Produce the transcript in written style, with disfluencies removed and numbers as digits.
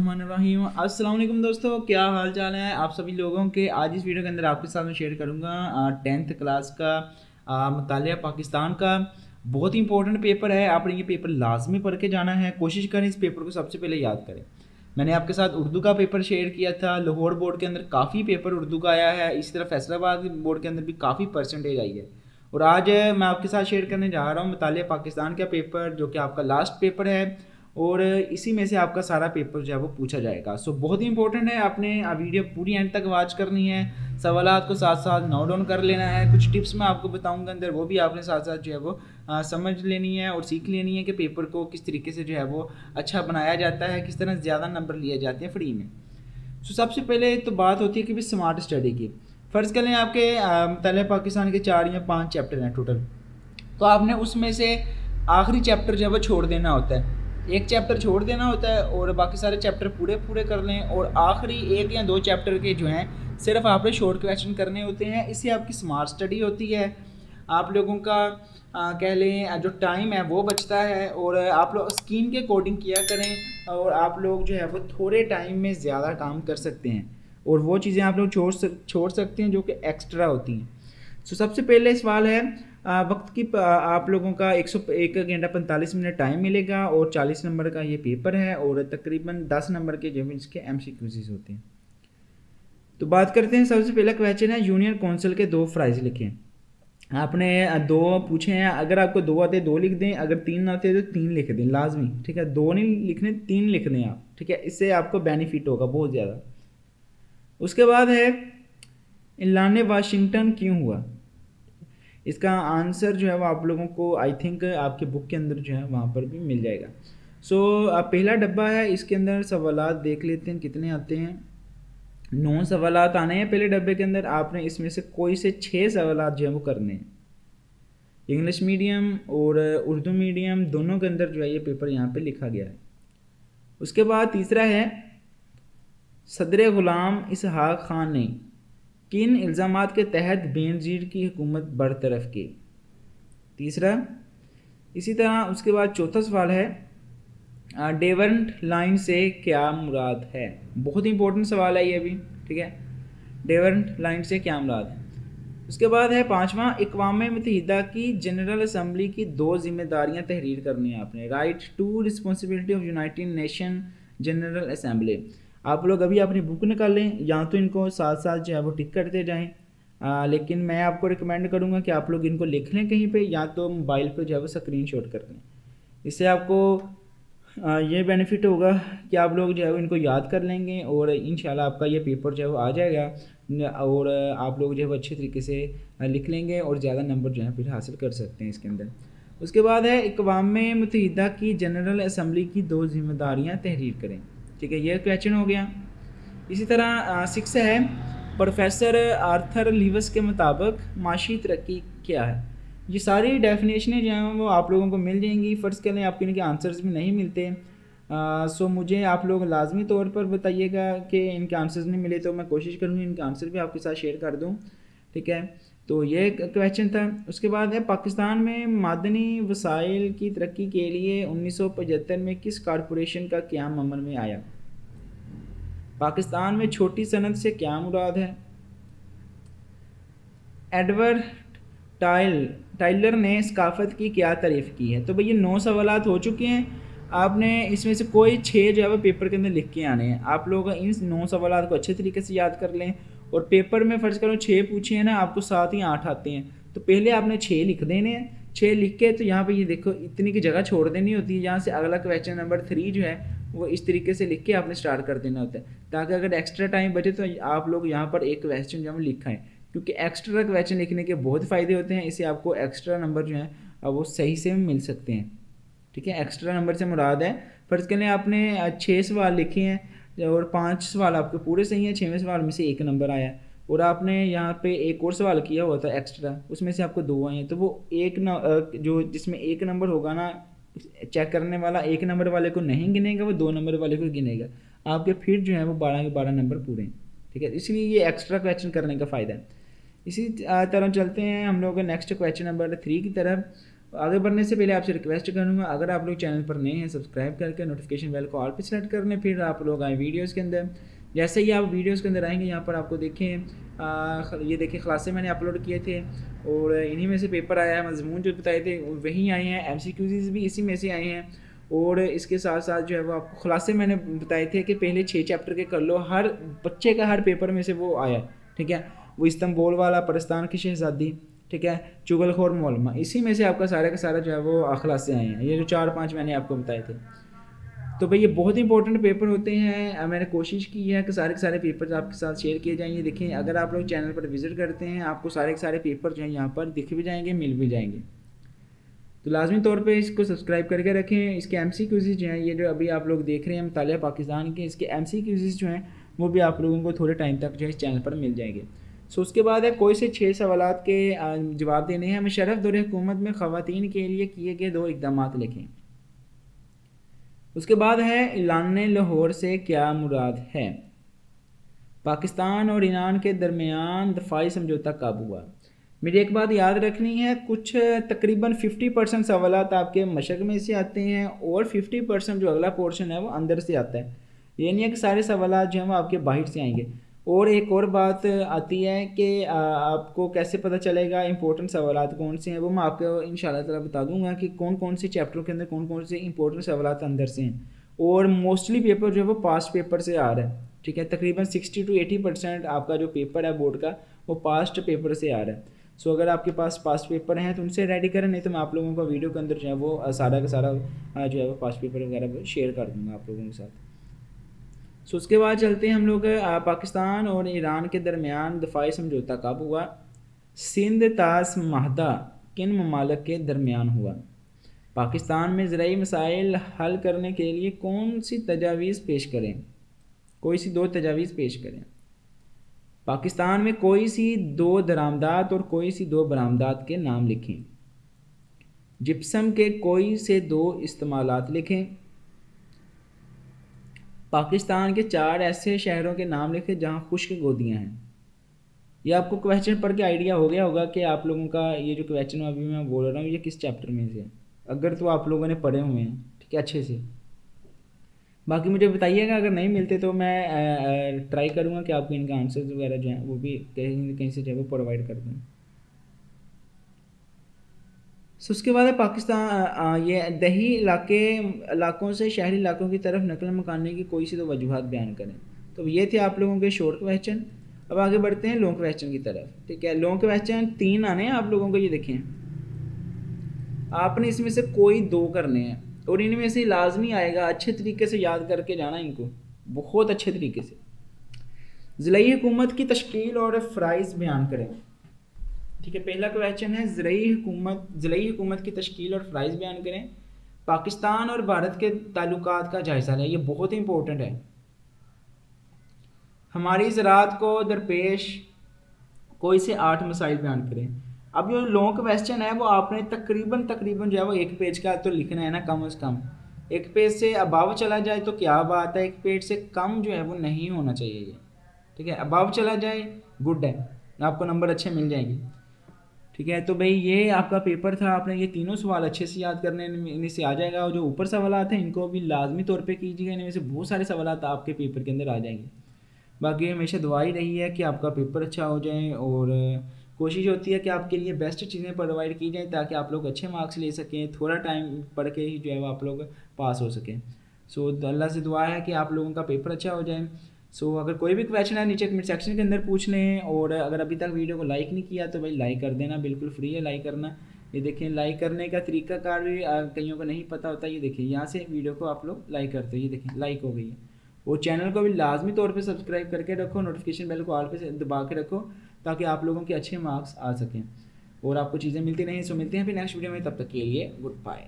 अस्सलाम वालेकुम दोस्तों, क्या हाल चाल है आप सभी लोगों के। आज इस वीडियो के अंदर आपके साथ में शेयर करूँगा 10th क्लास का मुतालिया पाकिस्तान का बहुत ही इंपॉर्टेंट पेपर है। आपने ये पेपर लाजमी पढ़ के जाना है, कोशिश करें इस पेपर को सबसे पहले याद करें। मैंने आपके साथ उर्दू का पेपर शेयर किया था, लाहौर बोर्ड के अंदर काफ़ी पेपर उर्दू का आया है, इसी तरह फैसलाबाद बोर्ड के अंदर भी काफ़ी परसेंटेज आई है। और आज मैं आपके साथ शेयर करने जा रहा हूँ मुतालिया पाकिस्तान का पेपर, जो कि आपका लास्ट पेपर है और इसी में से आपका सारा पेपर जो है वो पूछा जाएगा। सो बहुत ही इंपॉर्टेंट है, आपने वीडियो पूरी एंड तक वॉच करनी है, सवालात को साथ साथ नोट डाउन कर लेना है। कुछ टिप्स मैं आपको बताऊंगा अंदर, वो भी आपने साथ साथ जो है वो समझ लेनी है और सीख लेनी है कि पेपर को किस तरीके से जो है वो अच्छा बनाया जाता है, किस तरह ज़्यादा नंबर लिए जाते हैं फ्री में। सो सबसे पहले तो बात होती है कि भाई स्मार्ट स्टडी की। फ़र्ज़ करें आपके मुतालिया पाकिस्तान के 4 या 5 चैप्टर हैं टोटल, तो आपने उसमें से आखिरी चैप्टर जो है वो छोड़ देना होता है, एक चैप्टर छोड़ देना होता है और बाकी सारे चैप्टर पूरे कर लें। और आखिरी 1 या 2 चैप्टर के जो हैं सिर्फ आपने शॉर्ट क्वेश्चन करने होते हैं। इससे आपकी स्मार्ट स्टडी होती है, आप लोगों का कह लें जो टाइम है वो बचता है। और आप लोग स्कीम के कोडिंग किया करें और आप लोग जो है वो थोड़े टाइम में ज़्यादा काम कर सकते हैं और वो चीज़ें आप लोग छोड़ सकते हैं जो कि एक्स्ट्रा होती हैं। तो सबसे पहले सवाल है वक्त की, आप लोगों का 1 घंटा 45 मिनट टाइम मिलेगा और 40 नंबर का ये पेपर है और तकरीबन 10 नंबर के जो इसके MCQs होते हैं। तो बात करते हैं, सबसे पहला क्वेश्चन है यूनियन काउंसिल के 2 फ्राइज़ लिखें। आपने 2 पूछे हैं, अगर आपको 2 आते 2 लिख दें, अगर 3 आते हैं तो 3 लिख दें लाजमी, ठीक है। 2 नहीं लिखने, 3 लिख दें आप, ठीक है, इससे आपको बेनिफिट होगा बहुत ज़्यादा। उसके बाद है एलान वाशिंगटन क्यों हुआ। इसका आंसर जो है वो आप लोगों को आई थिंक आपके बुक के अंदर जो है वहाँ पर भी मिल जाएगा। सो पहला डब्बा है, इसके अंदर सवालात देख लेते हैं कितने आते हैं। 9 सवालात आने हैं पहले डब्बे के अंदर, आपने इसमें से कोई से 6 सवालात जो है वो करने हैं। इंग्लिश मीडियम और उर्दू मीडियम दोनों के अंदर जो है ये पेपर यहाँ पर लिखा गया है। उसके बाद तीसरा है सदर ग़ुलाम इसहाक़ ख़ान ने किन इल्ज़ामात के तहत बेनज़ीर की हुकूमत बरतरफ की। तीसरा इसी तरह। उसके बाद चौथा सवाल है डेवंट लाइन से क्या मुराद है, बहुत इंपॉर्टेंट सवाल है ये भी, ठीक है, डेवंट लाइन से क्या मुराद है। उसके बाद है 5वां अक़वाम मुत्तहिदा की जनरल असम्बली की 2 जिम्मेदारियां तहरीर करनी है आपने, right to responsibility of United Nation General Assembly. आप लोग अभी अपनी बुक निकाल लें या तो इनको साथ साथ जो है वो टिक करते जाएं, लेकिन मैं आपको रिकमेंड करूंगा कि आप लोग इनको लिख लें कहीं पे या तो मोबाइल पे जो है वो स्क्रीनशॉट कर लें। इससे आपको ये बेनिफिट होगा कि आप लोग जो है वो इनको याद कर लेंगे और इंशाल्लाह आपका ये पेपर जो है वो आ जाएगा और आप लोग जो है वो अच्छे तरीके से लिख लेंगे और ज़्यादा नंबर जो है फिर हासिल कर सकते हैं इसके अंदर। उसके बाद है अक़वाम मुत्तहिदा की जनरल असम्बली की 2 जिम्मेदारियाँ तहरीर करें, ठीक है, ये क्वेश्चन हो गया। इसी तरह 6 है प्रोफेसर आर्थर लीवस के मुताबिक माशी तरक्की क्या है। ये सारी डेफिनेशनें जो हैं वो आप लोगों को मिल जाएंगी, फ़र्ज़ करें आपके इनके आंसर्स भी नहीं मिलते। सो मुझे आप लोग लाजमी तौर पर बताइएगा कि इनके आंसर्स नहीं मिले तो मैं कोशिश करूँगी इनके आंसर भी आपके साथ शेयर कर दूँ, ठीक है। तो ये क्वेश्चन था। उसके बाद है पाकिस्तान में मादनी वसाइल की तरक्की के लिए 1975 में किस कारपोरेशन का क़याम अमल में आया। पाकिस्तान में छोटी सनत से क्या मुराद है। एडवर्ड टाइलर ने सकाफत की क्या तारीफ़ की है। तो भई ये 9 सवालात हो चुके हैं, आपने इसमें से कोई 6 जो है वो पेपर के अंदर लिख के आने हैं। आप लोग इन 9 सवालात को अच्छे तरीके से याद कर लें और पेपर में फ़र्ज़ करो 6 पूछे हैं ना, आपको 7 या 8 आते हैं, तो पहले आपने 6 लिख देने हैं। 6 लिख के तो यहाँ पे ये देखो इतनी की जगह छोड़ देनी होती है, यहाँ से अगला क्वेश्चन नंबर 3 जो है वो इस तरीके से लिख के आपने स्टार्ट कर देना होता है, ताकि अगर एक्स्ट्रा टाइम बचे तो आप लोग यहाँ पर एक क्वेश्चन जो हम लिखाएँ, क्योंकि एक्स्ट्रा क्वेश्चन लिखने के बहुत फ़ायदे होते हैं। इससे आपको एक्स्ट्रा नंबर जो है वो सही से मिल सकते हैं, ठीक है। एक्स्ट्रा नंबर से मुराद है फ़र्ज़ करें आपने 6 सवाल लिखे हैं और 5 सवाल आपके पूरे सही हैं, 6वें सवाल में से 1 नंबर आया और आपने यहाँ पे एक और सवाल किया हुआ था एक्स्ट्रा, उसमें से आपको 2 आए हैं। तो वो जो जिसमें 1 नंबर होगा ना, चेक करने वाला 1 नंबर वाले को नहीं गिनेगा, वो 2 नंबर वाले को गिनेगा, आपके फिर जो है वो 12 के 12 नंबर पूरे हैं, ठीक है। इसलिए ये एक्स्ट्रा क्वेश्चन करने का फ़ायदा है। इसी तरह चलते हैं हम लोग नेक्स्ट क्वेश्चन नंबर 3 की तरफ। आगे बढ़ने से पहले आपसे रिक्वेस्ट करूँगा, अगर आप लोग चैनल पर नए हैं सब्सक्राइब करके नोटिफिकेशन बेल को ऑल पे सेलेक्ट कर लें, फिर आप लोग आए वीडियोस के अंदर। जैसे ही आप वीडियोस के अंदर आएंगे यहाँ पर आपको देखें, ये देखें ख़लासे मैंने अपलोड किए थे और इन्हीं में से पेपर आया है, मजमून जो बताए थे वही आए हैं, MCQs भी इसी में से आए हैं। और इसके साथ साथ जो है वो आपको खुलासे मैंने बताए थे कि पहले 6 चैप्टर के कर लो, हर बच्चे का हर पेपर में से वो आया। ठीक है, वो इस्तंबोल वाला, पाकिस्तान की शहजादी, ठीक है, चुगलखोर मौलमा, इसी में से आपका सारा का सारा जो है वो खुलासे आए हैं, ये जो 4-5 मैंने आपको बताए थे। तो भाई ये बहुत इंपॉर्टेंट पेपर होते हैं, मैंने कोशिश की है कि सारे के सारे पेपर आपके साथ शेयर किए जाएंगे। देखें अगर आप लोग चैनल पर विजिट करते हैं आपको सारे के सारे पेपर जो है यहाँ पर दिख भी जाएंगे, मिल भी जाएंगे। तो लाजमी तौर पे इसको सब्सक्राइब करके रखें। इसके MCQs जो हैं, ये जो अभी आप लोग देख रहे हैं मुतालिया पाकिस्तान के, इसके MCQs जो हैं वो भी आप लोगों को थोड़े टाइम तक जो है इस चैनल पर मिल जाएंगे। सो उसके बाद है कोई से 6 सवाल के जवाब देने हैं। मुशर्रफ दौर हुकूमत में ख़वातीन के लिए किए गए 2 इकदाम लिखें। उसके बाद है ऐलान लाहौर से क्या मुराद है। पाकिस्तान और ईरान के दरमियान दफाई समझौता कब हुआ। मेरी एक बात याद रखनी है, कुछ तकरीबन 50% सवाल आपके मशरक़ में से आते हैं और 50% जो अगला पोर्शन है वो अंदर से आता है, ये नहीं है कि सारे सवाल जो हैं वो आपके बाहर से आएंगे। और एक और बात आती है कि आपको कैसे पता चलेगा इंपॉर्टेंट सवाल कौन से हैं, वो मैं आपको इंशाल्लाह ताला बता दूंगा कि कौन कौन से चैप्टरों के अंदर कौन कौन से इंपॉर्टेंट सवाल अंदर से हैं। और मोस्टली पेपर जो है वो पास्ट पेपर से आ रहा है, ठीक है, तकरीबन 60 से 80% आपका जो पेपर है बोर्ड का वो पास्ट पेपर से आ रहा है। सो अगर आपके पास पास्ट पेपर हैं तो उनसे रेडी करें, नहीं तो मैं आप लोगों को वीडियो के अंदर जो है वो सारा का सारा जो है वो पास्ट पेपर वगैरह शेयर कर दूंगा आप लोगों के साथ। सो उसके बाद चलते हैं हम लोग पाकिस्तान और ईरान के दरमियान दफाई समझौता कब हुआ। सिंध तास माहदा किन ममालक के दरमियान हुआ। पाकिस्तान में ज़राई मसाइल हल करने के लिए कौन सी तजावीज़ पेश करें, कोई सी 2 तजावीज़ पेश करें। पाकिस्तान में कोई सी 2 दरामदात और कोई सी 2 बरामदात के नाम लिखें। जिप्सम के कोई से 2 इस्तेमालात लिखें। पाकिस्तान के 4 ऐसे शहरों के नाम लिखें जहां खुश्क गोदियां हैं। यह आपको क्वेश्चन पढ़ के आइडिया हो गया होगा कि आप लोगों का ये जो क्वेश्चन अभी मैं बोल रहा हूँ ये किस चैप्टर में से, अगर तो आप लोगों ने पढ़े हुए हैं, ठीक है, अच्छे से। बाकी मुझे बताइएगा, अगर नहीं मिलते तो मैं ट्राई करूँगा कि आपको इनका आंसर्स वगैरह जो हैं वो भी कहीं से जो है वो प्रोवाइड कर दूँ। सो उसके बाद है पाकिस्तान ये दही इलाकों से शहरी इलाकों की तरफ नकल मकाने की कोई सी 2 वजूहत बयान करें। तो ये थे आप लोगों के शॉर्ट क्वेश्चन। अब आगे बढ़ते हैं लॉन्ग क्वेश्चन की तरफ, ठीक है। लॉन्ग क्वेश्चन 3 आने हैं आप लोगों को, ये देखें आपने इसमें से कोई 2 करने हैं और इनमें से लाजमी आएगा, अच्छे तरीके से याद करके जाना इनको, बहुत अच्छे तरीके से। ज़िलाई हुकूमत की तश्कील और फ़राइज़ बयान करें, ठीक है। पहला क्वेश्चन है ज़िलाई हुकूमत की तश्कील और फ़राइज़ बयान करें। पाकिस्तान और भारत के ताल्लुकात का जायज़ा लें, ये बहुत इंपॉर्टेंट है। हमारी ज़राअत को दरपेश कोई से 8 मसाइल बयान करें। अब जो लॉन्ग क्वेश्चन है वो आपने तकरीबन जो है वो 1 पेज का तो लिखना है ना, कम से कम 1 पेज से अबाव चला जाए तो क्या बात है, 1 पेज से कम जो है वो नहीं होना चाहिए ये, ठीक है। अबाव चला जाए गुड है, आपको नंबर अच्छे मिल जाएंगे, ठीक है। तो भाई ये आपका पेपर था, आपने ये तीनों सवाल अच्छे से याद करने इनमें से आ जाएगा। और जो ऊपर सवाल हैं इनको भी लाजमी तौर पर कीजिएगा, इनमें से बहुत सारे सवाल आपके पेपर के अंदर आ जाएंगे। बाकी हमेशा दुआ ही रही है कि आपका पेपर अच्छा हो जाए और कोशिश होती है कि आपके लिए बेस्ट चीज़ें प्रोवाइड की जाएँ ताकि आप लोग अच्छे मार्क्स ले सकें, थोड़ा टाइम पढ़ के ही जो है वो आप लोग पास हो सकें। सो अल्लाह से दुआ है कि आप लोगों का पेपर अच्छा हो जाए। सो अगर कोई भी क्वेश्चन है नीचे कमेंट सेक्शन के अंदर पूछ लें, और अगर अभी तक वीडियो को लाइक नहीं किया तो भाई लाइक कर देना, बिल्कुल फ्री है लाइक करना। ये देखें लाइक करने का तरीक़ाकार भी कईयों को नहीं पता होता, ये देखें यहाँ से वीडियो को आप लोग लाइक करते हो, ये देखें लाइक हो गई है। और चैनल को भी लाजमी तौर पे सब्सक्राइब करके रखो, नोटिफिकेशन बेल को ऑल पे दबा के रखो ताकि आप लोगों के अच्छे मार्क्स आ सकें और आपको चीज़ें मिलती रहें। सो मिलते हैं फिर नेक्स्ट वीडियो में, तब तक के लिए गुड बाय।